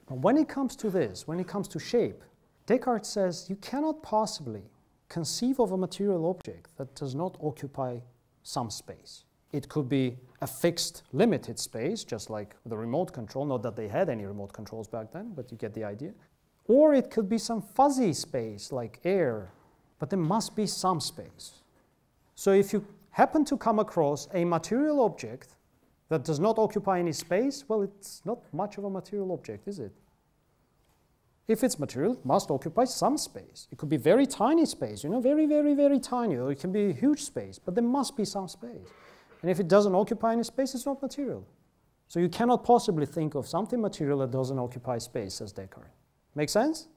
But when it comes to this, when it comes to shape, Descartes says you cannot possibly conceive of a material object that does not occupy some space. It could be a fixed, limited space, just like the remote control, not that they had any remote controls back then, but you get the idea. Or it could be some fuzzy space, like air, but there must be some space. So if you happen to come across a material object that does not occupy any space, well, it's not much of a material object, is it? If it's material, it must occupy some space. It could be very tiny space, you know, very, very, very tiny, or it can be a huge space, but there must be some space. And if it doesn't occupy any space, it's not material. So you cannot possibly think of something material that doesn't occupy space, says Descartes. Make sense?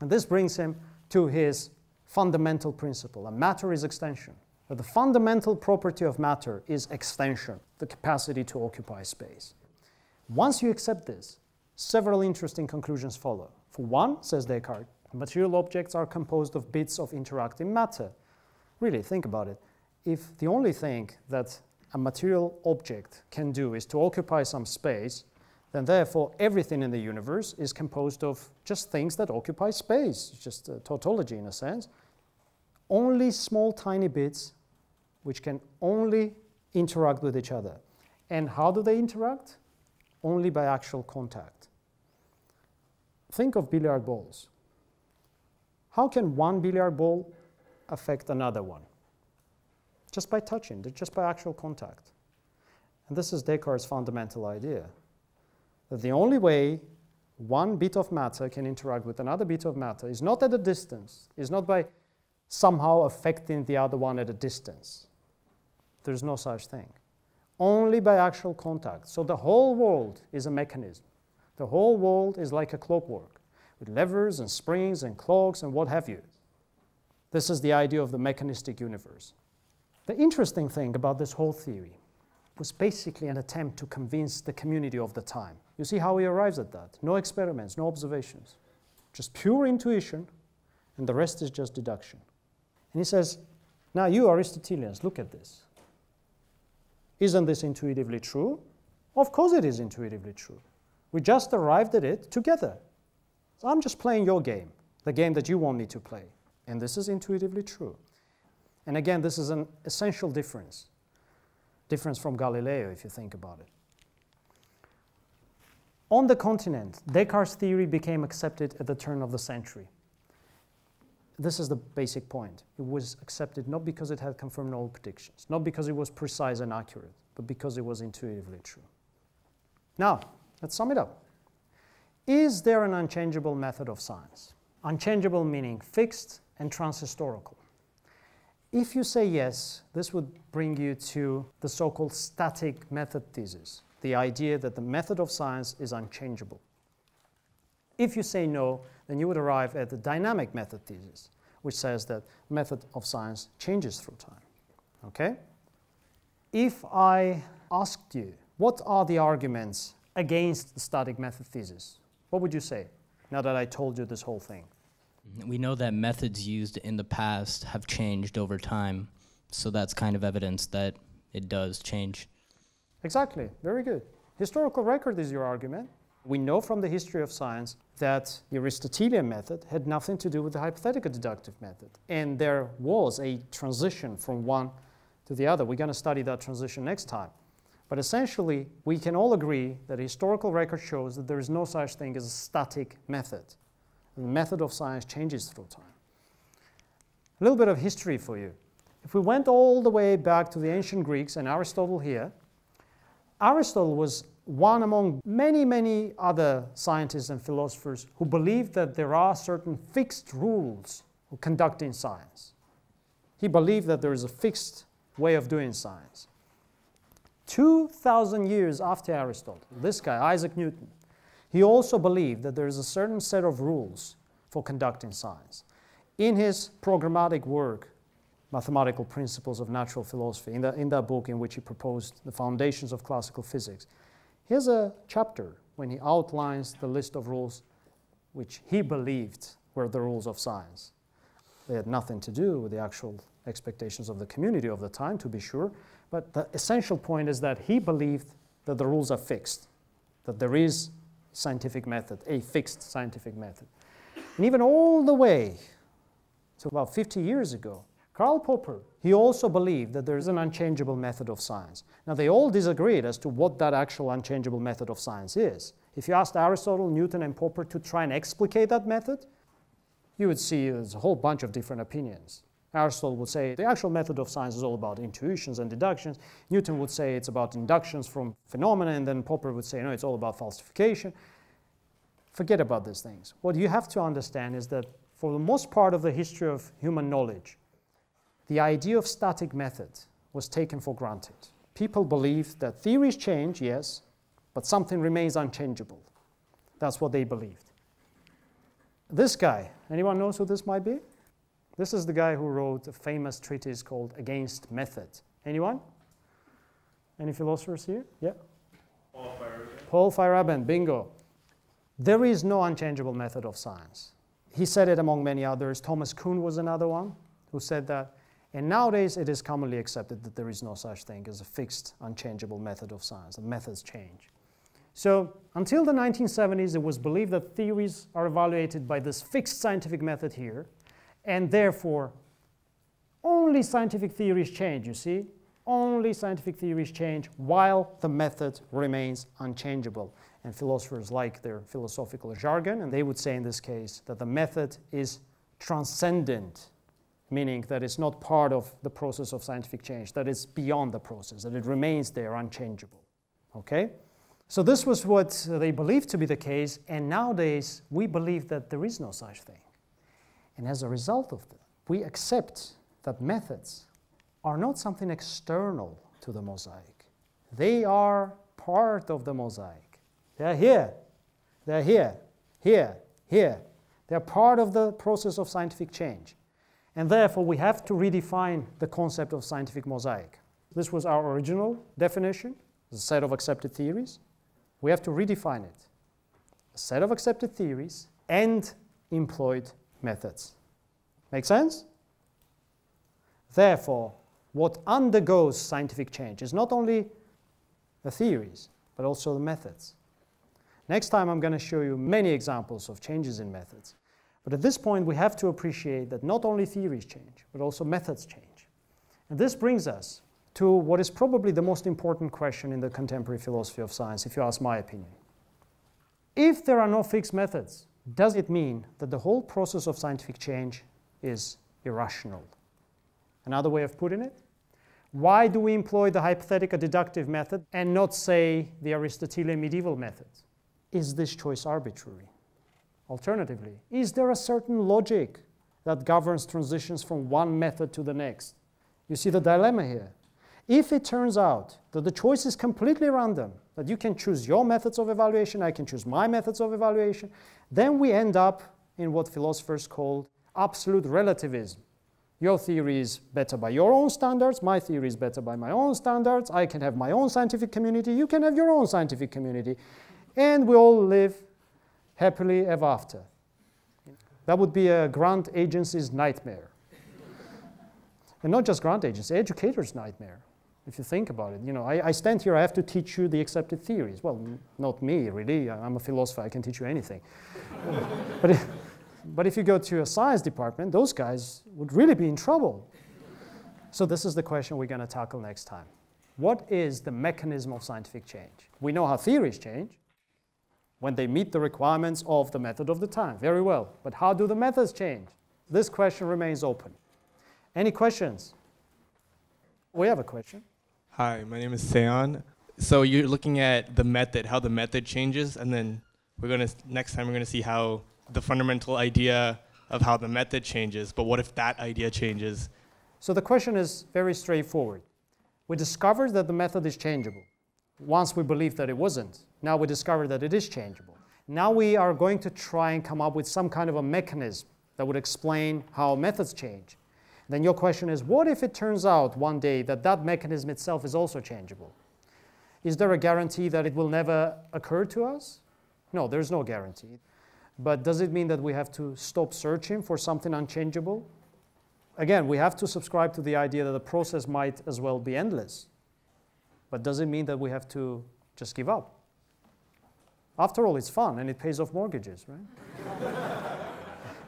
And this brings him to his fundamental principle, that matter is extension. That the fundamental property of matter is extension, the capacity to occupy space. Once you accept this, several interesting conclusions follow. For one, says Descartes, material objects are composed of bits of interacting matter. Really, think about it. If the only thing that a material object can do is to occupy some space, then therefore everything in the universe is composed of just things that occupy space. It's just a tautology in a sense. Only small tiny bits which can only interact with each other. And how do they interact? Only by actual contact. Think of billiard balls. How can one billiard ball affect another one? Just by touching, just by actual contact. And this is Descartes' fundamental idea, that the only way one bit of matter can interact with another bit of matter is not at a distance, is not by somehow affecting the other one at a distance. There's no such thing. Only by actual contact. So the whole world is a mechanism. The whole world is like a clockwork with levers and springs and clocks and what have you. This is the idea of the mechanistic universe. The interesting thing about this whole theory was basically an attempt to convince the community of the time. You see how he arrives at that. No experiments, no observations. Just pure intuition, and the rest is just deduction. And he says, now you Aristotelians, look at this. Isn't this intuitively true? Of course it is intuitively true. We just arrived at it together. So I'm just playing your game, the game that you want me to play. And this is intuitively true. And again, this is an essential difference. Difference from Galileo, if you think about it. On the continent, Descartes' theory became accepted at the turn of the century. This is the basic point. It was accepted not because it had confirmed all predictions, not because it was precise and accurate, but because it was intuitively true. Now, let's sum it up. Is there an unchangeable method of science? Unchangeable meaning fixed and transhistorical. If you say yes, this would bring you to the so-called static method thesis, the idea that the method of science is unchangeable. If you say no, then you would arrive at the dynamic method thesis, which says that method of science changes through time. Okay? If I asked you, what are the arguments against the static method thesis, what would you say, now that I told you this whole thing? We know that methods used in the past have changed over time, so that's kind of evidence that it does change. Exactly. Very good. Historical record is your argument. We know from the history of science that the Aristotelian method had nothing to do with the hypothetical deductive method, and there was a transition from one to the other. We're going to study that transition next time. But essentially, we can all agree that historical record shows that there is no such thing as a static method. The method of science changes through time. A little bit of history for you. If we went all the way back to the ancient Greeks and Aristotle here, Aristotle was one among many, many other scientists and philosophers who believed that there are certain fixed rules of conducting science. He believed that there is a fixed way of doing science. 2,000 years after Aristotle, this guy, Isaac Newton, he also believed that there is a certain set of rules for conducting science. In his programmatic work, Mathematical Principles of Natural Philosophy, in that book in which he proposed the foundations of classical physics, here's a chapter when he outlines the list of rules which he believed were the rules of science. They had nothing to do with the actual expectations of the community of the time, to be sure, but the essential point is that he believed that the rules are fixed, that there is scientific method, a fixed scientific method. And even all the way to about 50 years ago, Karl Popper, he also believed that there is an unchangeable method of science. Now, they all disagreed as to what that actual unchangeable method of science is. If you asked Aristotle, Newton, and Popper to try and explicate that method, you would see there's a whole bunch of different opinions. Aristotle would say the actual method of science is all about intuitions and deductions. Newton would say it's about inductions from phenomena, and then Popper would say, no, it's all about falsification. Forget about these things. What you have to understand is that for the most part of the history of human knowledge, the idea of static method was taken for granted. People believed that theories change, yes, but something remains unchangeable. That's what they believed. This guy, anyone knows who this might be? This is the guy who wrote a famous treatise called Against Method. Anyone? Any philosophers here? Yeah? Paul Feyerabend. Paul Feyerabend, bingo. There is no unchangeable method of science. He said it among many others. Thomas Kuhn was another one who said that. And nowadays, it is commonly accepted that there is no such thing as a fixed, unchangeable method of science. The methods change. So until the 1970s, it was believed that theories are evaluated by this fixed scientific method here, and therefore, only scientific theories change, you see? Only scientific theories change while the method remains unchangeable. And philosophers like their philosophical jargon, and they would say in this case that the method is transcendent, meaning that it's not part of the process of scientific change, that it's beyond the process, that it remains there unchangeable. Okay? So this was what they believed to be the case, and nowadays we believe that there is no such thing. And as a result of that, we accept that methods are not something external to the mosaic. They are part of the mosaic. They're here. They're here, here, here. They're part of the process of scientific change. And therefore, we have to redefine the concept of scientific mosaic. This was our original definition, the set of accepted theories. We have to redefine it. A set of accepted theories and employed methods. Make sense? Therefore, what undergoes scientific change is not only the theories, but also the methods. Next time I'm going to show you many examples of changes in methods. But at this point, we have to appreciate that not only theories change, but also methods change. And this brings us to what is probably the most important question in the contemporary philosophy of science, if you ask my opinion. If there are no fixed methods, does it mean that the whole process of scientific change is irrational? Another way of putting it, why do we employ the hypothetical-deductive method and not, say, the Aristotelian medieval method? Is this choice arbitrary? Alternatively, is there a certain logic that governs transitions from one method to the next? You see the dilemma here. If it turns out that the choice is completely random, that you can choose your methods of evaluation, I can choose my methods of evaluation, then we end up in what philosophers call absolute relativism. Your theory is better by your own standards, my theory is better by my own standards, I can have my own scientific community, you can have your own scientific community, and we all live happily ever after. That would be a grant agency's nightmare. And not just grant agency, educators' nightmare, if you think about it. You know, I stand here, I have to teach you the accepted theories. Well, not me, really, I'm a philosopher, I can teach you anything. But if you go to a science department, those guys would really be in trouble. So this is the question we're going to tackle next time. What is the mechanism of scientific change? We know how theories change when they meet the requirements of the method of the time. Very well. But how do the methods change? This question remains open. Any questions? We have a question. Hi, my name is Seon. So you're looking at the method, how the method changes, and then we're going to, next time we're going to see how the fundamental idea of how the method changes, but what if that idea changes? So the question is very straightforward. We discovered that the method is changeable. Once we believed that it wasn't, now we discover that it is changeable. Now we are going to try and come up with some kind of a mechanism that would explain how methods change. Then your question is, what if it turns out one day that that mechanism itself is also changeable? Is there a guarantee that it will never occur to us? No, there's no guarantee. But does it mean that we have to stop searching for something unchangeable? Again, we have to subscribe to the idea that the process might as well be endless. But does it mean that we have to just give up? After all, it's fun and it pays off mortgages, right?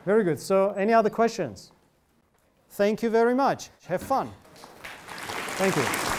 Very good. So, any other questions? Thank you very much. Have fun. Thank you.